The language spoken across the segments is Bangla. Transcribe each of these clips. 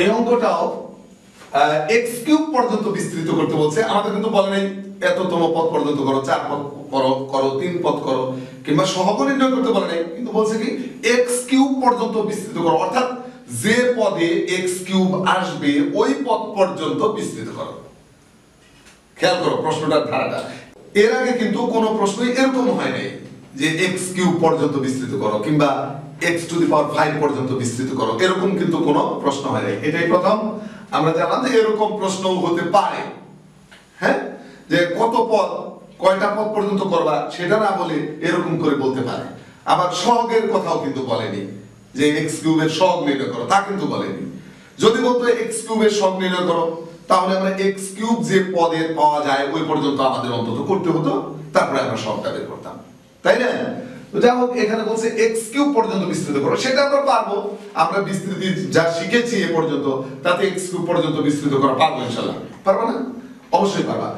এই অঙ্কটাও x কিউব পর্যন্ত বিস্তৃত করতে বলছে। আমাদের কিন্তু বলে নাই এততম পদ পর্যন্ত করো, 4 পদ করো, 3 পদ করো, কিংবা সহগ নির্ণয় করতে বলে নাই, কিন্তু বলছে কি x কিউব পর্যন্ত বিস্তৃত করো, অর্থাৎ যে পদে x কিউব আসবে ওই পদ পর্যন্ত বিস্তৃত করো। খেয়াল করো প্রশ্নটার ধারাটা, এর আগে কিন্তু কোনো প্রশ্নই এরকম হয় নাই যে x কিউব পর্যন্ত বিস্তৃত করো কিংবা x টু দি পাওয়ার 5 পর্যন্ত বিস্তৃত করো, এরকম কিন্তু কোনো প্রশ্ন হয় নাই। এটাই প্রথম আমরা জানলাম যে এরকম প্রশ্ন হতে পারে, হ্যাঁ, যে কত পদ কয়টা পদ পর্যন্ত করবা সেটা না বলে এরকম করে বলতে পারে। আবার সহগের কথাও কিন্তু বলেনি যে x কিউবের সহগ নির্ণয় করো, তা কিন্তু বলেনি। যদি বলতো x কিউবের সহগ নির্ণয় করো তাহলে আমরা x কিউব যে পদে পাওয়া যায় ওই পর্যন্ত আমাদের অন্তত করতে হতো, তারপরে আমরা সহগটা বের করতাম, তাই না? তো যা হোক, এখানে বলছে x কিউব পর্যন্ত বিস্তৃত করো, সেটা আমরা পারবো। আমরা বিস্তৃতি যা শিখেছি এ পর্যন্ত তাতে x কিউব পর্যন্ত বিস্তৃত করা পারবো ইনশাআল্লাহ। পারবো না? অবশ্যই পারবা।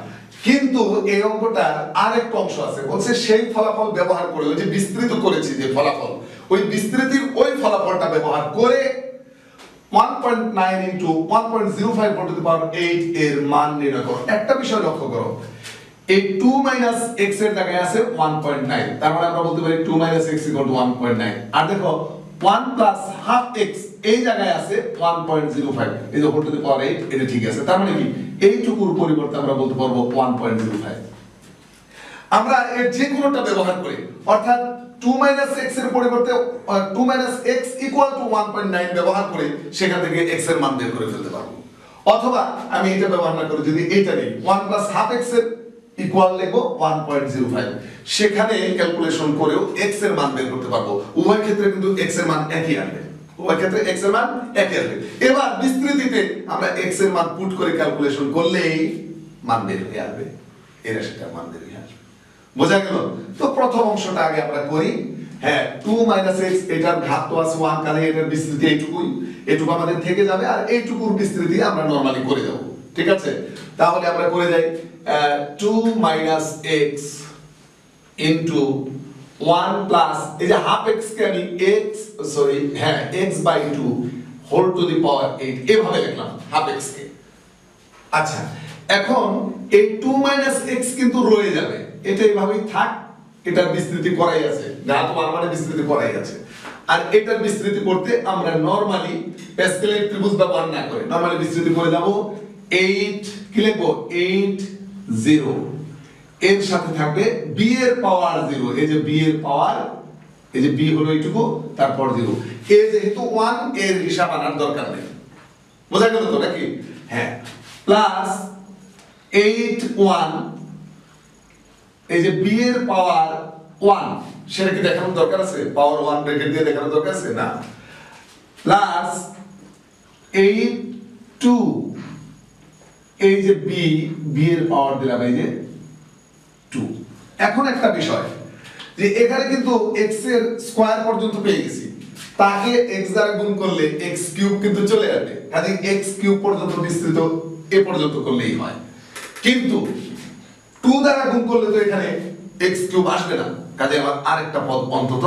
কিন্তু এই অঙ্কটার আরেকটা অংশ আছে, বলছে সেই ফলাফল ব্যবহার করে, ওই যে বিস্তৃত করেছি যে ফলাফল, ওই বিস্তৃতির ওই ফলাফলটা ব্যবহার করে 1.9 ইনটু 1.05 টু দি পাওয়ার 8 এর মান নির্ণয় করো। একটা বিষয় লক্ষ্য করো, এই 2 - x এর জায়গায় আছে 1.9, তার মানে আমরা বলতে পারি 2 - x = 1.9। আর দেখো 1 + half x এই জায়গায় আছে 1.05, এই যে হোল টু দি পাওয়ার 8 এটা ঠিক আছে, তার মানে কি এইটুকুর পরিবর্তে আমরা বলতে পারবো 1.05। আমরা এর যে কোনোটা ব্যবহার করি, অর্থাৎ 2 - x এর পরিবর্তে 2 - x = 1.9 ব্যবহার করে সেখান থেকে x এর মান বের করে ফেলতে পারবো। অথবা আমি এটা ব্যবহার না করে যদি এটা নেই 1 + half x এর ইকুয়াল লেখো 1.05, সেখানে ক্যালকুলেশন করেও x এর মান বের করতে পারবো। উভয় ক্ষেত্রে কিন্তু x এর মান একই আসবে, উভয় ক্ষেত্রে x এর মান একই আসবে। এবার বিস্তৃতিতে আমরা x এর মান পুট করে ক্যালকুলেশন করলেই মান বের হয়ে আসবে, এর সেটা মান বের হয়ে আসবে। বোঝা গেল? তো প্রথম অংশটা আগে আমরা করি। হ্যাঁ, 2 - x এটার ঘাত তো আছে 1, কারণ এটার বিস্তৃতি এইটুকুই, এটুকু আমাদের থেকে যাবে, আর এইটুকুর বিস্তৃতি আমরা নরমালি করে দেব, ঠিক আছে? তাহলে আমরা করে যাই 2 - x into 1 plus is a half x carrying x sorry है x by 2 whole to the power 8 ये भावे लिखना half x के। अच्छा अखों ये 2 - x किंतु रोए जावे ये तो ये भावे था इधर विस्तृति कोराई आसे जहाँ तो आर्मा ने विस्तृति कोराई आसे और इधर विस्तृति करते अमरा normally पेस्केलेट त्रिभुज बाबा ना करे normally विस्तृति कोरे जावो 8 किलेबो 8 0 এর সাথে থাকবে b এর পাওয়ার 0, এই যে b এর পাওয়ার, এই যে b হলো এইটুকু তারপর 0, এই যেহেতু 1 এর হিসাব আনার দরকার নেই, বোঝা গেল তো নাকি? হ্যাঁ, প্লাস 8 1, এই যে b এর পাওয়ার 1 সেটা কি দেখানোর দরকার আছে? পাওয়ার 1 ব্র্যাকেট দিয়ে দেখানোর দরকার আছে না। প্লাস 8 2, এই যে b, b এর পাওয়ার দিলাম এই যে 2। এখন একটা বিষয় যে এখানে কিন্তু x এর স্কয়ার পর্যন্ত পেয়ে গেছি, তাকে x দ্বারা গুণ করলে x কিউব কিন্তু চলে আসবে, কাজেই x কিউব পর্যন্ত বিস্তৃত এ পর্যন্ত করলেই হয়। কিন্তু 2 দ্বারা গুণ করলে তো এখানে x কিউব আসবে না, কাজেই আবার আরেকটা পদ অন্তত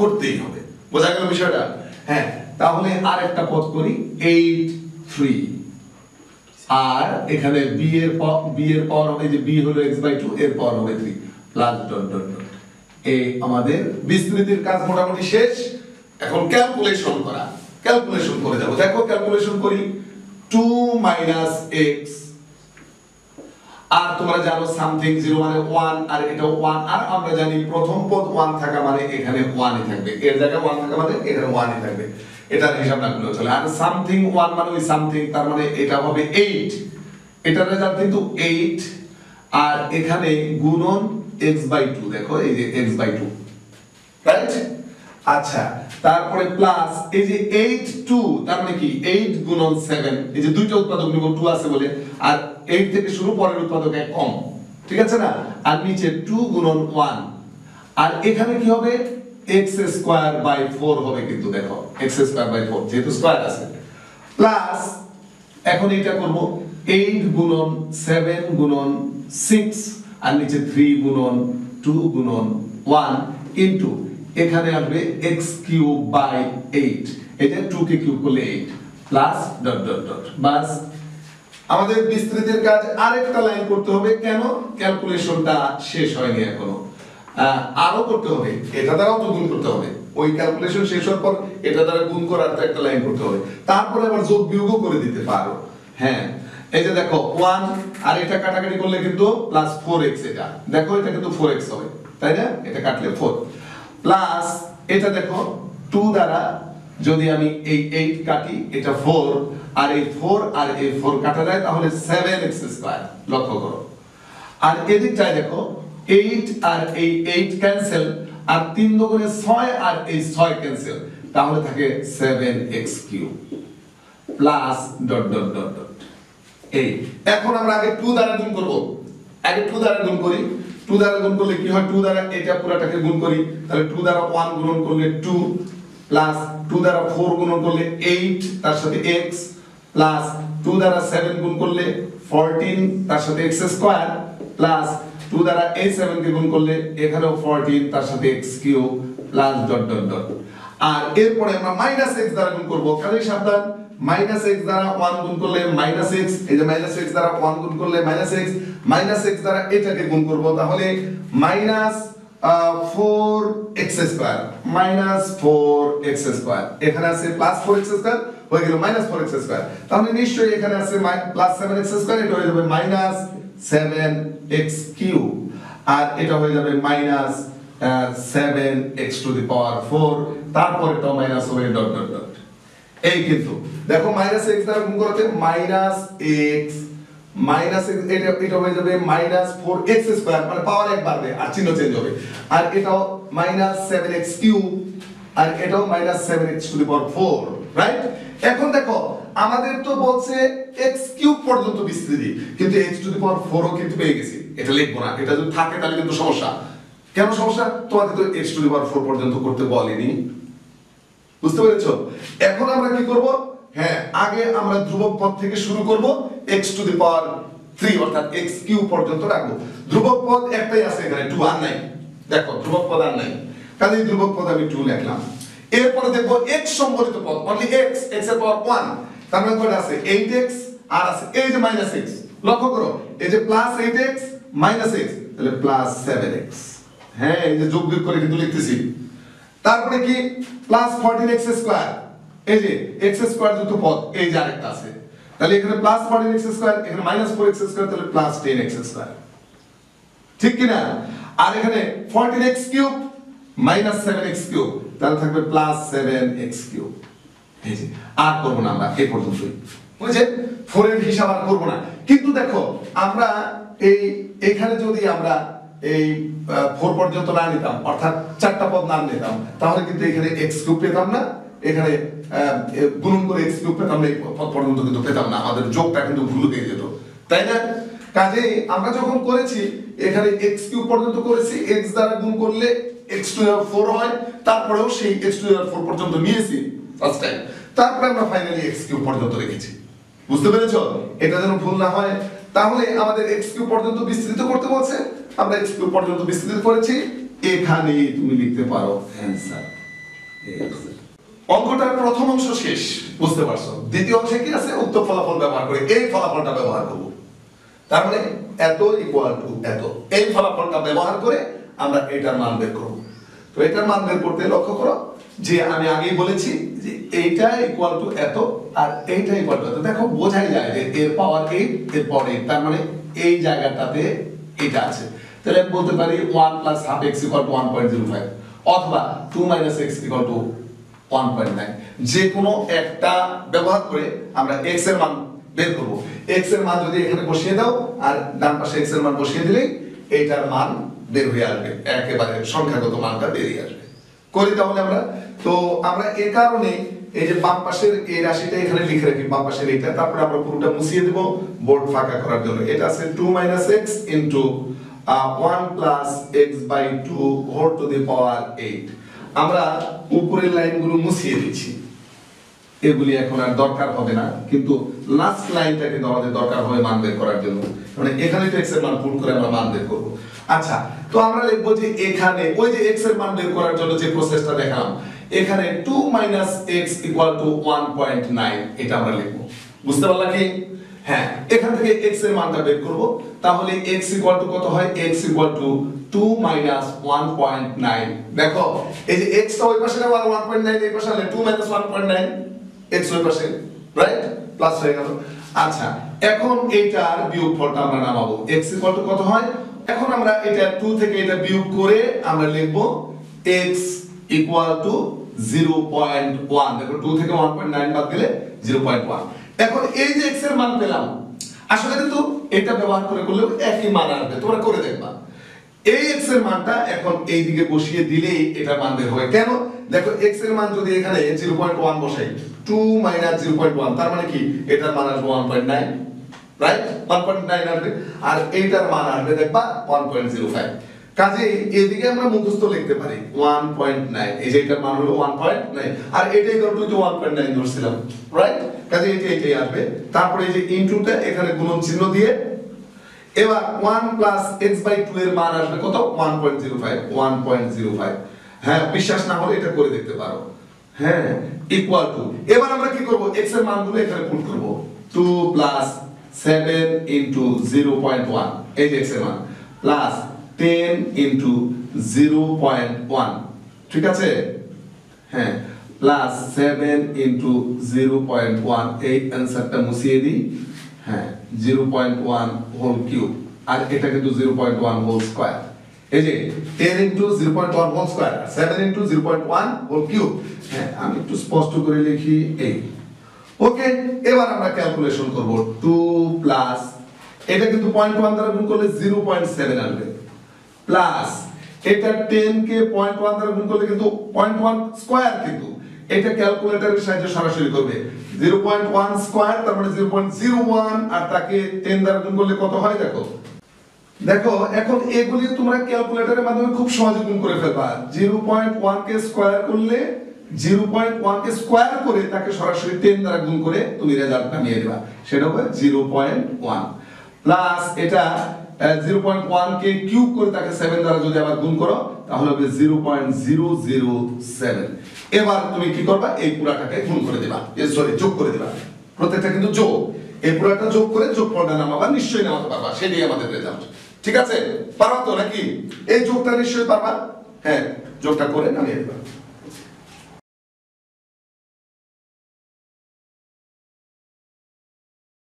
করতেই হবে, বোঝা গেল বিষয়টা? হ্যাঁ, তাহলে আরেকটা পদ করি 8 3, আর এখানে b এর পাওয়ার হবে যে b হলো x/2 এর পাওয়ার হবে 3 প্লাস . এই আমাদের বিস্তৃতির কাজ মোটামুটি শেষ। এখন ক্যালকুলেশন করা, ক্যালকুলেশন করে যাব। দেখো ক্যালকুলেশন করি 2 - x, আর তোমরা জানো সামথিং 0 মানে 1, আর এটা 1, আর আমরা জানি প্রথম পদ 1 থাকা মানে এখানে 1ই থাকবে, এর জায়গায় 1 থাকা মানে এখানে 1ই থাকবে, এটা হিসাব না করলে চলে। আর সামথিং 1 মানে ওই সামথিং, তার মানে এটা হবে 8, এটা রেজাল্ট কিন্তু 8, আর এখানে গুণন x/2, দেখো এই যে x/2, রাইট? আচ্ছা, তারপরে প্লাস এই যে 8 2, তার মানে কি 8 গুণন 7, এই যে দুইটা উৎপাদক নিব 2 আছে বলে, আর 8 থেকে শুরু পরের উৎপাদক এক কম, ঠিক আছে না? আর নিচে 2 গুণন 1, আর এখানে কি হবে x² 4 হবে, কিন্তু দেখো x² 4 যেহেতু স্কয়ার আছে। প্লাস এখন এটা করব 8 গুণন 7 গুণন 6, আর নিচে 3 গুণন 2 গুণন 1 ইনটু এখানে আসবে x³ 8, এটা 2 কে কিউব করলে 8, प्लस डॉट डॉट डॉट बस আমাদের বিস্তৃতের কাজ আরেকটা লাইন করতে হবে কেন ক্যালকুলেশনটা শেষ হয়নি এখনো আরো করতে হবে এটা দ্বারাও তো গুণ করতে হবে ওই ক্যালকুলেশন শেষ হওয়ার পর এটা দ্বারা গুণ করার তো একটা লাইন করতে হবে তারপরে আবার যোগ বিয়োগও করে দিতে পারো হ্যাঁ এই যে দেখো 1 আর এটা কাটাকাটি করলে কিন্তু +4x এটা দেখো এটা কিন্তু 4x হবে তাই না এটা কাটলে 4 প্লাস এটা দেখো 2 দ্বারা যদি আমি এই 8 কাটি এটা 4 আর এই 4 আর এই 4 কাটা যায় তাহলে 7x2 লক্ষ্য করো আর এদিকটা দেখো 8 আর এই 8 ক্যান্সেল আর 3 দুগুণে 6 আর এই 6 ক্যান্সেল তাহলে থাকে 7x³ plus dot dot dot dot এই এখন আমরা আগে 2 দ্বারা গুণ করব আগে 2 দ্বারা গুণ করি 2 দ্বারা গুণ করলে কি হয় 2 দ্বারা এটা পুরোটাকে গুণ করি তাহলে 2 দ্বারা 1 গুণ করলে 2 प्लस 2 দ্বারা 4 গুণ করলে 8 তার সাথে x প্লাস 2 দ্বারা 7 গুণ করলে 14 তার সাথে x² প্লাস 2 দ্বারা এই 7 কে গুণ করলে এখানেও 14 তার সাথে x³ plus dot dot dot আর এরপরে আমরা -x দ্বারা গুণ করব কাজেই সাবধান -x দ্বারা 1 গুণ করলে -x এই যে -x দ্বারা 1 গুণ করলে -x দ্বারা এটাকে গুণ করব তাহলে -4x2 এখানে আছে +4x2 হয়ে গেল -4x2 তাহলে নিশ্চয়ই এখানে আছে +7x2 এটা হয়ে যাবে -7x³ আর এটা হয়ে যাবে -7x⁴ তারপরে তো মাইনাস হবে ডট ডট ডট এই কিন্তু দেখো -x দ্বারা গুণ করতে -x এটা হয়ে যাবে -4x² মানে পাওয়ার এক বাড়বে আর চিহ্ন চেঞ্জ হবে আর এটাও -7x³ আর এটাও -7x⁴ রাইট এখন দেখো আমাদের তো বলছে x³ পর্যন্ত বিস্তৃতি কিন্তু x⁴ ও কিন্তু পেয়ে গেছি এটা লিখবো না এটা যদি থাকে তাহলে কিন্তু সমস্যা কেন সমস্যা তোমাকে তো x⁴ পর্যন্ত করতে বলেনি বুঝতে পেরেছো এখন আমরা কি করব হ্যাঁ আগে আমরা ধ্রুবক পদ থেকে শুরু করব x³ অর্থাৎ x³ পর্যন্ত রাখবো ধ্রুবক পদ একটাই আছে এখানে 2 আর নাই দেখো ধ্রুবক পদ আর নাই কাজেই ধ্রুবক পদ আমি 2 লিখলাম এরপর দেখো x সম্পর্কিত পদ only x⁴ তার মানে কত আছে 8x আর আছে এই যে -x লক্ষ্য করো এই যে +8x -x তাহলে +7x হ্যাঁ এই যে যোগ বিয়োগ করে কিন্তু লিখতেছি তারপরে কি +14x² এই যে x² যুক্ত পদ এই যে আরেকটা আছে তাহলে এখানে +14x² এখানে -4x² তাহলে +10x² ঠিক কি না আর এখানে 14x³ -7x³ তাহলে থাকবে +7x³ এই যে আর করব না আমরা এই পর্যন্তই বুঝছেন 4 এর হিসাব আর করব না কিন্তু দেখো আমরা এই এখানে যদি আমরা এই 4 পর্যন্ত না নিতাম অর্থাৎ চারটা পদ না নিতাম তাহলে কিন্তু এখানে x³ পেতাম না এখানে গুণন করে x³ পেতাম না পদ পর্যন্ত কিন্তু পেতাম না আমাদের যোগটা কিন্তু ভুল হয়ে যেত তাই না কাজেই আমরা যখন করেছি এখানে x³ পর্যন্ত করেছি x দ্বারা গুণ করলে x⁴ হয় তারপরেও সেই x⁴ পর্যন্ত নিয়েছি ফার্স্ট টাইম তারপরে আমরা ফাইনালি x³ পর্যন্ত রেখেছি বুঝতে পেরেছো এটা যেন ভুল না হয় তাহলে আমাদের x³ পর্যন্ত বিস্তৃত করতে বলছে আমরা x³ পর্যন্ত বিস্তৃত করেছি এখানে তুমি লিখতে পারো आंसर অঙ্কটার প্রথম অংশ শেষ বুঝতে পারছো দ্বিতীয় অংশে কি আছে উক্ত ফলাফল ব্যবহার করে এই ফলাফলটা ব্যবহার করব তার মানে এত ইকুয়াল টু এত এই ফলাফলটা ব্যবহার করে আমরা এটার মান বের করব তো এটার মান বের করতে লক্ষ্য করো যে আমি আগেই বলেছি যে এইটা ইকুয়াল টু এত আর এইটা ইকুয়াল টু এত দেখো বোঝাই যায় যে এর পাওয়ার 8 এর পাওয়ার 8 তার মানে এই জায়গাটাতে এটা আছে তাহলে বলতে পারি 1 + 1/2x 1.05 অথবা 2 - x 1.9 যে কোনো একটা ব্যবহার করে আমরা x এর মান বের করব x এর মান যদি এখানে বসিয়ে দাও আর ডান পাশে x এর মান বসিয়ে দিলে এটার মান বের হয়ে আসবে একেবারে সংখ্যাগত মানটা বেরিয়ে আসবে করি তাহলে আমরা তো আমরা এই কারণে এই যে বাম পাশের এই রাশিটা এখানে লিখে রাখি বাম পাশে এটা তারপরে আমরা পুরোটা মুছিয়ে দেব বোর্ড ফাঁকা করার জন্য এটা আছে 2 - x 1 + x/2 8 আমরা উপরের লাইনগুলো মুছিয়ে দিচ্ছি এগুলি এখন আর দরকার হবে না কিন্তু লাস্ট লাইনটা কিন্তু আমাদের দরকার হবে মান বের করার জন্য মানে এখানে x এর মান পুট করে আমরা মান বের করব আচ্ছা তো আমরা লিখব যে এখানে ওই যে x এর মান বের করার জন্য যে প্রসেসটা দেখালাম এখানে 2 - x = 1.9 এটা আমরা লিখব। বুঝতে পারলা কি? হ্যাঁ, এখান থেকে x এর মানটা বের করব। তাহলে x = কত হয়? x = 2 - 1.9। দেখো এই যে x ওই পাশে আর 1.9 এই পাশে হলে 2 - 1.9 x ওই পাশে, রাইট? প্লাস হয়ে গেল। আচ্ছা, এখন এটার বিয়োগফলটা আমরা নামাবো। x = কত হয়? এখন আমরা এটা 2 থেকে এটা বিয়োগ করে আমরা লিখব x equal to 0.1। দেখো 2 থেকে 1.9 বাদ দিলে 0.1। এখন এই যে x এর মান পেলাম, আসলে কিন্তু এটা ব্যবহার করে করলে একই মান আসবে, তোমরা করে দেখবা। এই x এর মানটা এখন এই দিকে বসিয়ে দিলেই এটা মান বের হবে। কেন? দেখো x এর মান যদি এখানে 0.1 বসাই, 2 - 0.1 তার মানে কি এটার মান আসবে 1.9, রাইট? 1.9 আসবে। আর এইটার মান আসবে দেখবা 1.05। কাজে এদিকে আমরা মুখস্থ লিখতে পারি 1.9, এই যে এটার মান হলো 1.9 আর এটা ইকুয়াল টু 1.9 ধরছিলাম, রাইট? কাজে এটা এটাই আসবে। তারপরে এই যে ইনটুটা এখানে গুণন চিহ্ন দিয়ে এবার 1 + x/2 এর মান আসবে কত? 1.05। হ্যাঁ, বিশ্বাস না হলে এটা করে দেখতে পারো। হ্যাঁ, ইকুয়াল টু এবার আমরা কি করব? x এর মানগুলো এখানে পুট করব। 2 + 7 * 0.1 এই যে x এর মান প্লাস 10 into 0.1, ঠিক আছে? হ্যাঁ, প্লাস 7 into 0.1 এই অ্যানসারটা মুছিয়ে দিই। হ্যাঁ, 0.1 হোল কিউব আর এটা কিন্তু 0.1 হোল স্কয়ার। এই যে 10 into 0.1 whole square 7 into 0.1 whole cube. হ্যাঁ, আমি একটু স্পষ্ট করে লিখি এই। ওকে, এবার আমরা ক্যালকুলেশন করব। 2 প্লাস এটা কিন্তু 0.1 দ্বারা গুণ করলে 0.7 আসবে, প্লাস এটা 10 কে 0.1 দ্বারা গুণ করলে কিন্তু 0.1 স্কয়ার, কিন্তু এটা ক্যালকুলেটরের সাহায্যে সরাসরি করবে। 0.1 স্কয়ার তার মানে 0.01 আর তাকে 10 দ্বারা গুণ করলে কত হয় দেখো। দেখো এখন এগুলি তোমরা ক্যালকুলেটরের মাধ্যমে খুব সহজে গুণ করে ফেলবা। 0.1 কে স্কয়ার করলে 0.1 কে স্কয়ার করে তাকে সরাসরি 10 দ্বারা গুণ করে তুমি রেজাল্ট নামিয়ে দেবা, সেটা হবে 0.1। প্লাস এটা 0.1 কে কিউব করে তাকে 7 দ্বারা যদি আবার গুণ করো তাহলে হবে 0.007। এবার তুমি কি করবে? এই পুরাটাকে গুণ করে দিবা, সরি যোগ করে দিবা, প্রত্যেকটা কিন্তু যোগ। এই পুরাটা যোগ করে যোগফলটা নামাবা, নিশ্চয়ই নামাতে পারবা, সেটাই আমাদের রেজাল্ট। ঠিক আছে, পারবা তো নাকি? এই যোগটা নিশ্চয়ই পারবা। হ্যাঁ, যোগটা করে নামিয়ে দিবা।